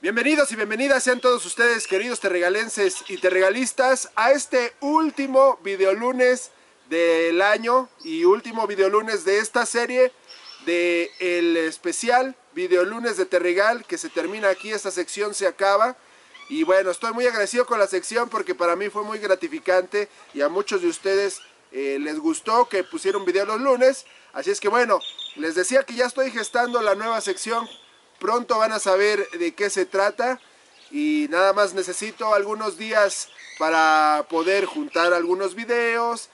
Bienvenidos y bienvenidas sean todos ustedes, queridos terregalenses y terregalistas, a este último videolunes del año y último videolunes de esta serie de el especial Videolunes de Terregal, que se termina aquí, esta sección se acaba. Y bueno, estoy muy agradecido con la sección porque para mí fue muy gratificante y a muchos de ustedes les gustó que pusiera un video los lunes. Así es que bueno, les decía que ya estoy gestando la nueva sección. Pronto van a saber de qué se trata y nada más necesito algunos días para poder juntar algunos videos,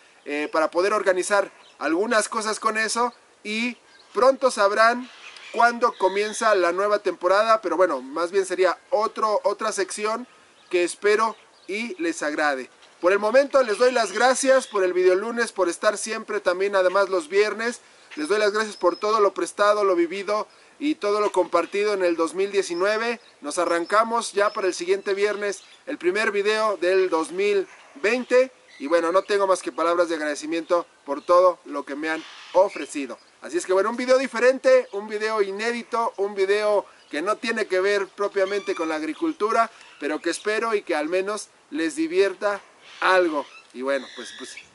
para poder organizar algunas cosas con eso y pronto sabrán cuándo comienza la nueva temporada, pero bueno, más bien sería otra sección que espero y les agrade. Por el momento les doy las gracias por el videolunes, por estar siempre también, además los viernes. Les doy las gracias por todo lo prestado, lo vivido y todo lo compartido en el 2019. Nos arrancamos ya para el siguiente viernes, el primer video del 2020. Y bueno, no tengo más que palabras de agradecimiento por todo lo que me han ofrecido. Así es que bueno, un video diferente, un video inédito, un video que no tiene que ver propiamente con la agricultura, pero que espero y que al menos les divierta algo. Y bueno, pues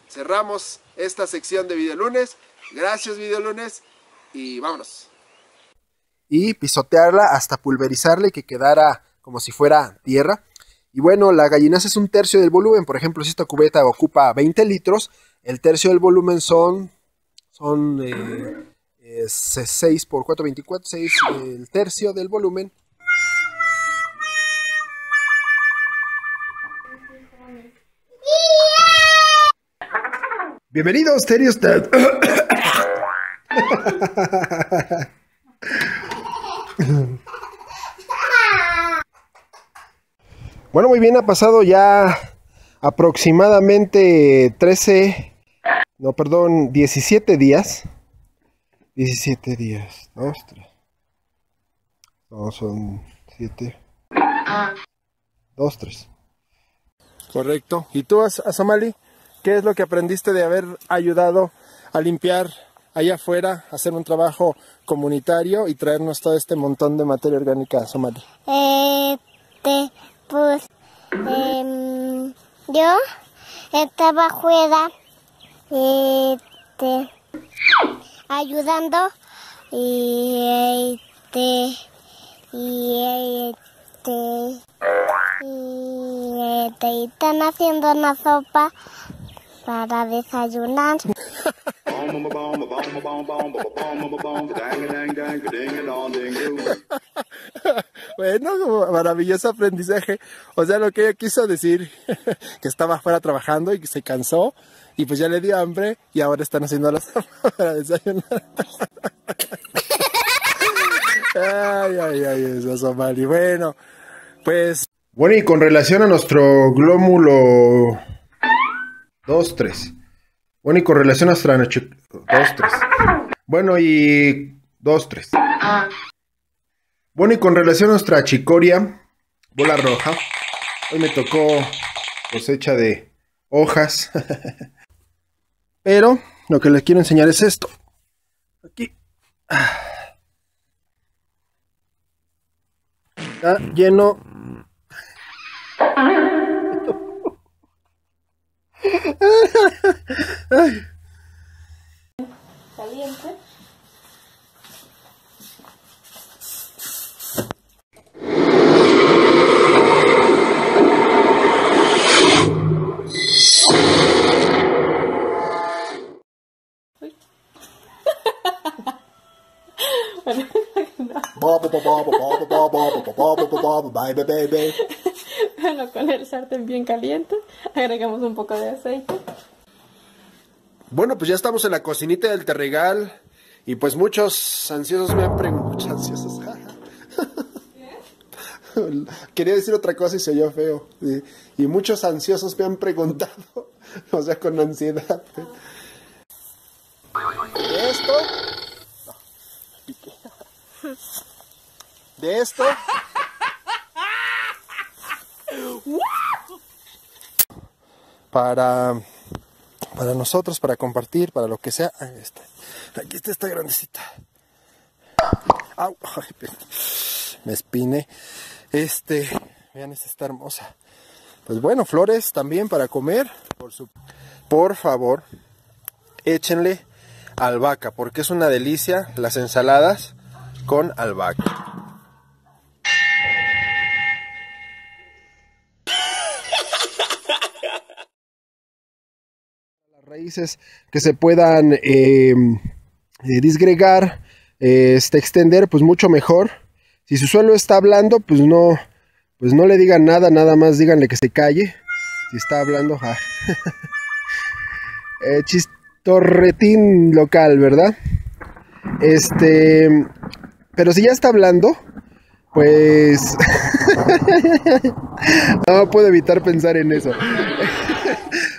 cerramos esta sección de Videolunes. Gracias Videolunes y vámonos. Y pisotearla hasta pulverizarla y que quedara como si fuera tierra. Y bueno, la gallinaza es un tercio del volumen. Por ejemplo, si esta cubeta ocupa 20 litros, el tercio del volumen son 6 por 4, 24, 6, el tercio del volumen. Bienvenidos, Stereo Stead. Bueno, muy bien, ha pasado ya aproximadamente 17 días. 17 días. No, son 7. 2, 3. Correcto. ¿Y tú, Asomali? ¿Qué es lo que aprendiste de haber ayudado a limpiar allá afuera, hacer un trabajo comunitario y traernos todo este montón de materia orgánica, Asomali? Yo estaba afuera ayudando y están haciendo una sopa para desayunar. Bueno, maravilloso aprendizaje. O sea, lo que ella quiso decir, que estaba afuera trabajando y que se cansó y pues ya le dio hambre y ahora están haciendo la sopa para desayunar. Eso es mal. Y bueno, pues... Bueno, y con relación a nuestro glómulo... 2-3. Bueno, y con relación a nuestra... 2-3. Bueno, y... 2-3. Bueno, y con relación a nuestra chicoria, bola roja, hoy me tocó cosecha de hojas. Pero lo que les quiero enseñar es esto. Aquí. Está lleno... Ay. Caliente. Bueno, con el sartén bien caliente agregamos un poco de aceite. Bueno, pues ya estamos en la cocinita del Terregal y pues muchos ansiosos. Quería decir otra cosa y se oyó feo. Y muchos ansiosos me han preguntado, o sea, con ansiedad. De esto. para nosotros, para compartir, para lo que sea. Ahí está. Aquí está esta grandecita. Au, ay, me espiné. Vean, esta está hermosa. Pues bueno, flores también para comer. Por favor, échenle albahaca, porque es una delicia las ensaladas con albahaca. Raíces que se puedan disgregar, extender, pues mucho mejor. Si su suelo está hablando, pues no le digan nada, nada más díganle que se calle. Si está hablando, ja. Chistorretín local, ¿verdad? Pero si ya está hablando, pues no puedo evitar pensar en eso.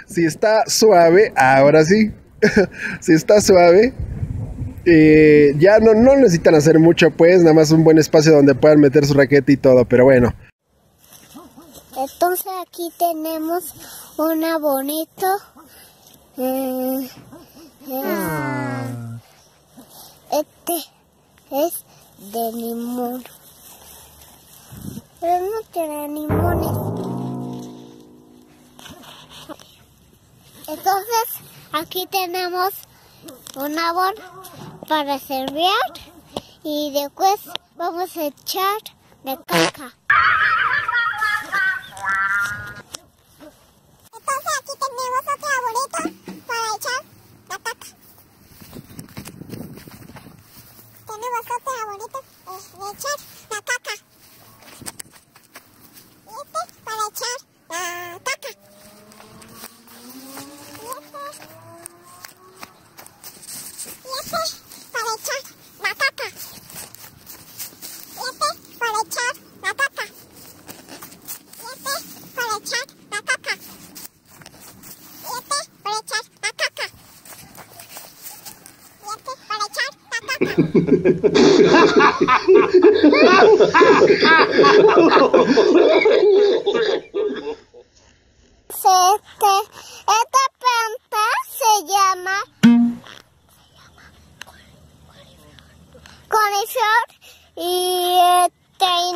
Si está suave, ahora sí. Si está suave, ya no necesitan hacer mucho, pues. Nada más un buen espacio donde puedan meter su raqueta y todo, pero bueno. Entonces aquí tenemos una bonita es de limón. Pero no tiene limones. Entonces, aquí tenemos un abón para servir y después vamos a echar de caca. Entonces, aquí tenemos otra abonita para echar la caca. Tenemos otra abonita para echar la caca. Y este para echar la caca. Esta planta se llama coliflor y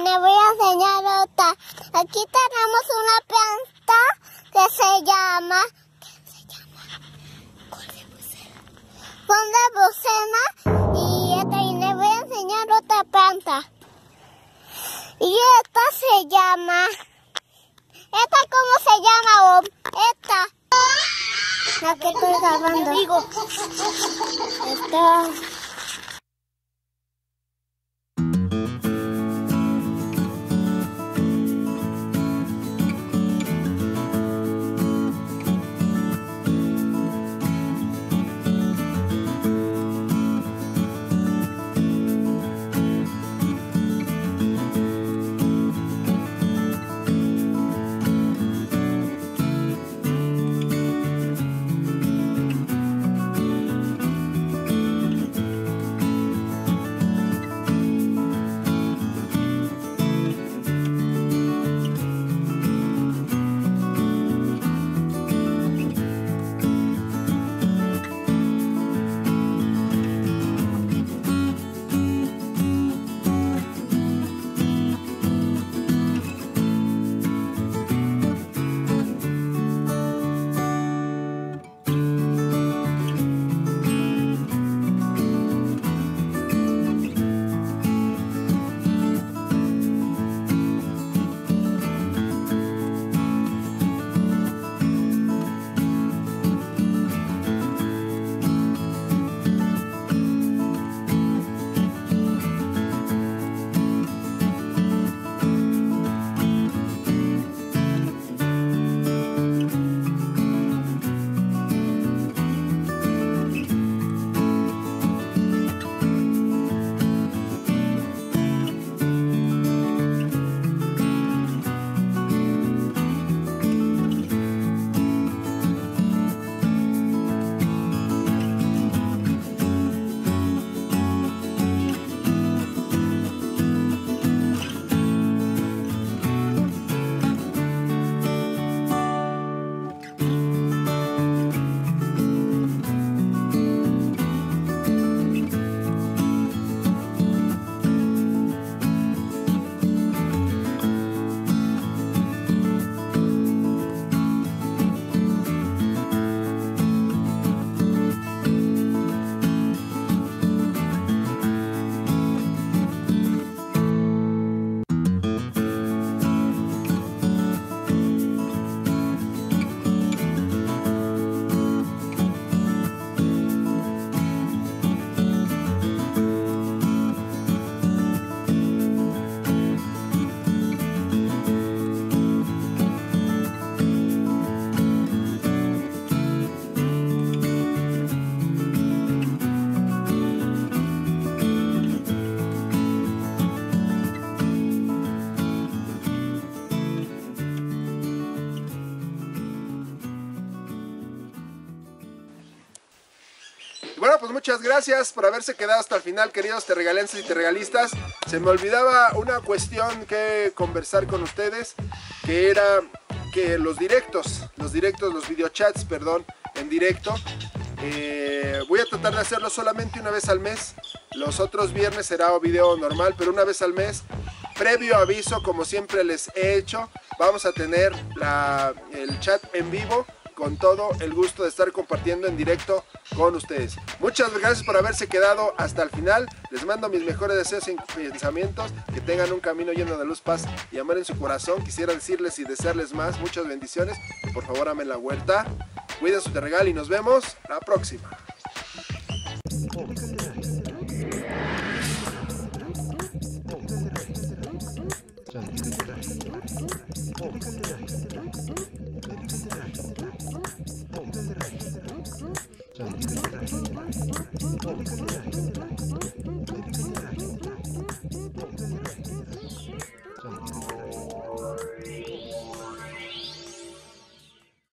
me voy a enseñar otra. Aquí tenemos una planta que se llama coliflor y me voy a enseñar otra planta. Y esta se llama... ¿Esta cómo se llama? Esta. La que estoy grabando. Esta. Y bueno, pues muchas gracias por haberse quedado hasta el final, queridos terregalenses y terregalistas. Se me olvidaba una cuestión que conversar con ustedes, que era que los videochats, perdón, en directo, voy a tratar de hacerlo solamente una vez al mes. Los otros viernes será video normal, pero una vez al mes, previo aviso, como siempre les he hecho, vamos a tener el chat en vivo, con todo el gusto de estar compartiendo en directo con ustedes. Muchas gracias por haberse quedado hasta el final. Les mando mis mejores deseos y pensamientos, que tengan un camino lleno de luz, paz y amor en su corazón. Quisiera decirles y desearles más, muchas bendiciones. Por favor, amen la huerta, cuiden su terregal y nos vemos la próxima. Don't be scared.